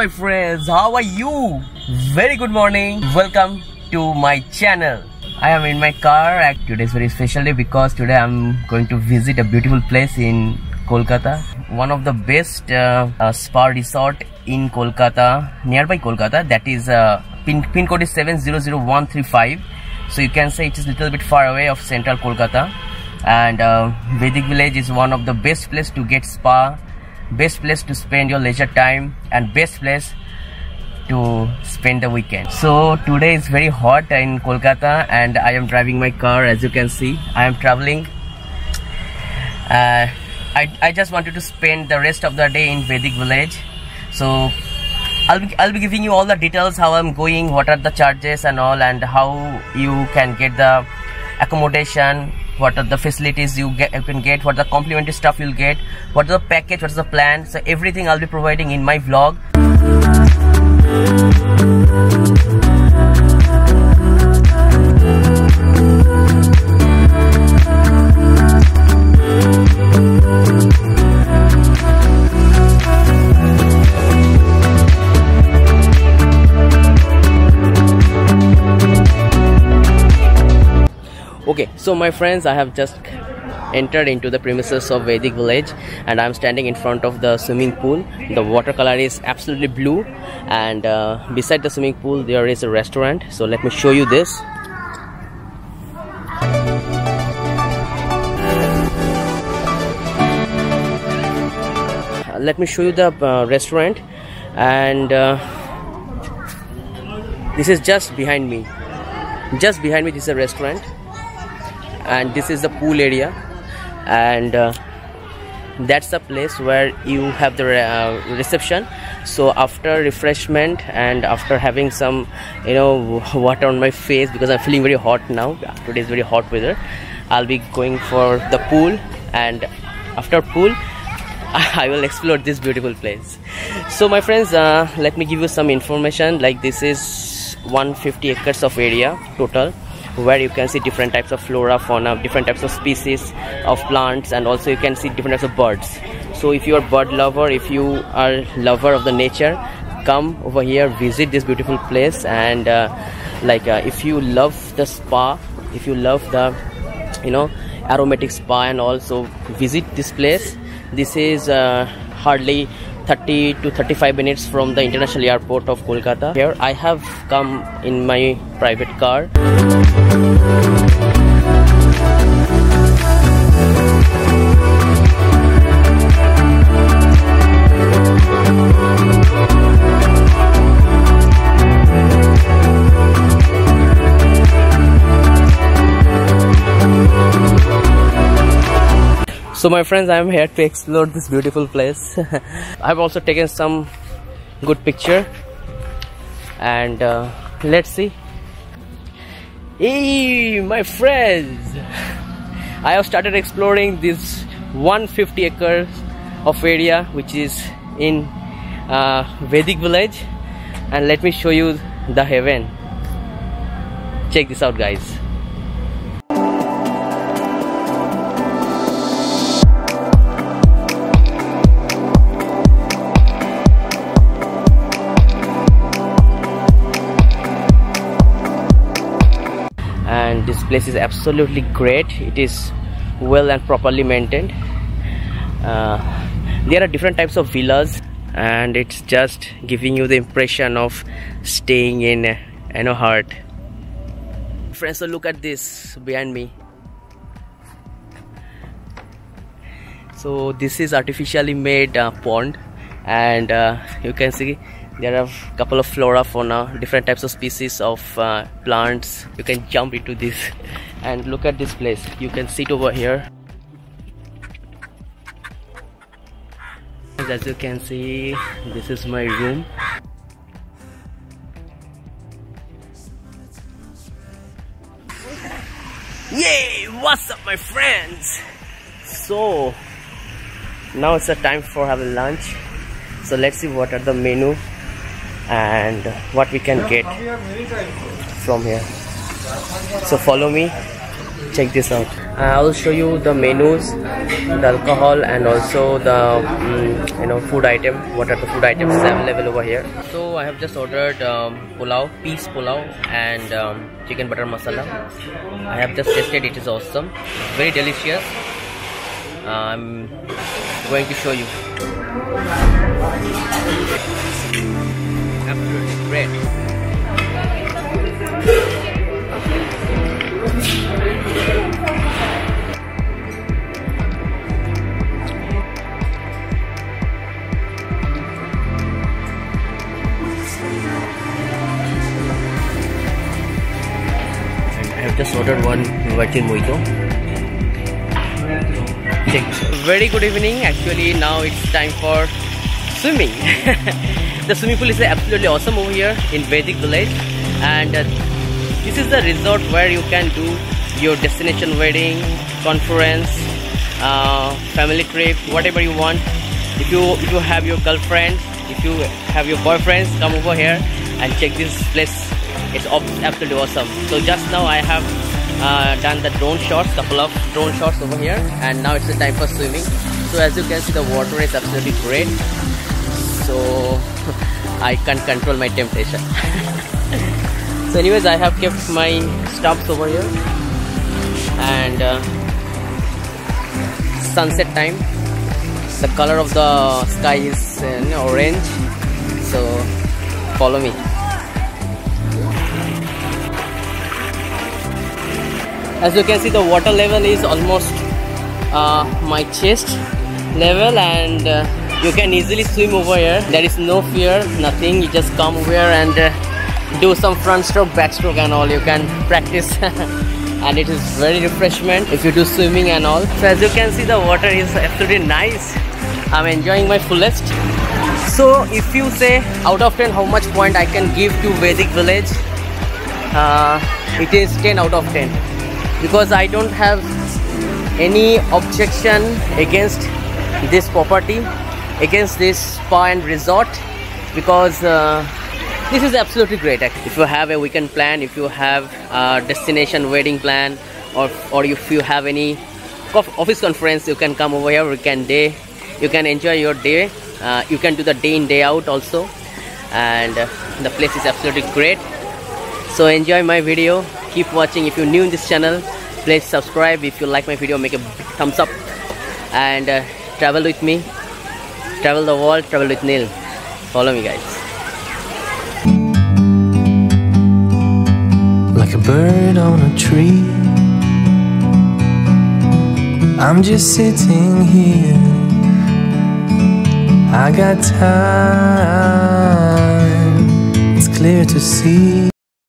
my friends, how are you? Very good morning, welcome to my channel. I am in my car. Today is very special day because today I'm going to visit a beautiful place in Kolkata, one of the best spa resort in Kolkata, nearby Kolkata. That is pin code is 700135, so you can say it is a little bit far away of central Kolkata. And Vedic Village is one of the best place to get spa, best place to spend your leisure time, and best place to spend the weekend. So today is very hot in Kolkata and I am driving my car. As you can see, I am traveling. I just wanted to spend the rest of the day in Vedic Village, so I'll be giving you all the details, how I'm going, what are the charges and all, and how you can get the accommodation, what are the facilities you can get, what are the complimentary stuff you'll get, what is the package, what is the plan. So everything I'll be providing in my vlog. Okay, so my friends, I have just entered into the premises of Vedic Village and I'm standing in front of the swimming pool. The water color is absolutely blue, and beside the swimming pool there is a restaurant. So let me show you this. Let me show you the restaurant, and this is just behind me. Just behind me this is a restaurant. And this is the pool area, and that's the place where you have the reception. So after refreshment and after having some, you know, water on my face, because I'm feeling very hot now, today is very hot weather, I'll be going for the pool, and after pool I will explore this beautiful place. So my friends, let me give you some information. Like, this is 150 acres of area total, where you can see different types of flora, fauna, different types of species of plants, and also you can see different types of birds. So if you are bird lover, if you are lover of the nature, come over here, visit this beautiful place. And if you love the spa, if you love the, you know, aromatic spa and also visit this place. This is hardly 30 to 35 minutes from the international airport of Kolkata. Here I have come in my private car. So my friends, I am here to explore this beautiful place. I've also taken some good picture, and let's see. Hey my friends, I have started exploring this 150 acres of area which is in Vedic Village, and let me show you the heaven. Check this out, guys. And this place is absolutely great. It is well and properly maintained. There are different types of villas, and it's just giving you the impression of staying in a hut. Friends, so look at this behind me. So this is artificially made pond, and you can see there are a couple of flora, fauna, different types of species of plants. You can jump into this and look at this place. You can sit over here. As you can see, this is my room. Yay! What's up, my friends? So now it's the time for having lunch. So let's see what are the menu and what we can get from here. So follow me check this out. I will show you the menus, the alcohol, and also the food item. What are the food items available over here? So I have just ordered pulao, peas pulao, and chicken butter masala. I have just tasted it. Is awesome, very delicious. I'm going to show you. Absolutely great. I have just ordered one virgin mojito. Very good evening. Actually, now it's time for swimming. The swimming pool is absolutely awesome over here in Vedic Village, and this is the resort where you can do your destination wedding, conference, family trip, whatever you want. If you have your girlfriend, if you have your boyfriends, come over here and check this place. It's absolutely awesome. So just now I have done the drone shots, couple of drone shots over here, and now it's the time for swimming. So as you can see, the water is absolutely great. So I can't control my temptation. So anyways, I have kept my stops over here, and sunset time. The color of the sky is orange. So follow me. As you can see, the water level is almost my chest level, and you can easily swim over here. There is no fear, nothing. You just come over here and do some front stroke, back stroke and all. You can practice. And it is very refreshment if you do swimming and all. So as you can see, the water is absolutely nice. I'm enjoying my fullest. So if you say out of 10 how much point I can give to Vedic Village, it is 10 out of 10. Because I don't have any objection against this property, against this spa and resort, because this is absolutely great. If you have a weekend plan, if you have a destination wedding plan, or if you have any office conference, you can come over here. You can enjoy your day. You can do the day in, day out also, and the place is absolutely great. So enjoy my video. Keep watching. If you're new in this channel, please subscribe. If you like my video, make a thumbs up, and travel with me, travel the world, travel with Neil. Follow me, guys. Like a bird on a tree, I'm just sitting here. I got time, it's clear to see.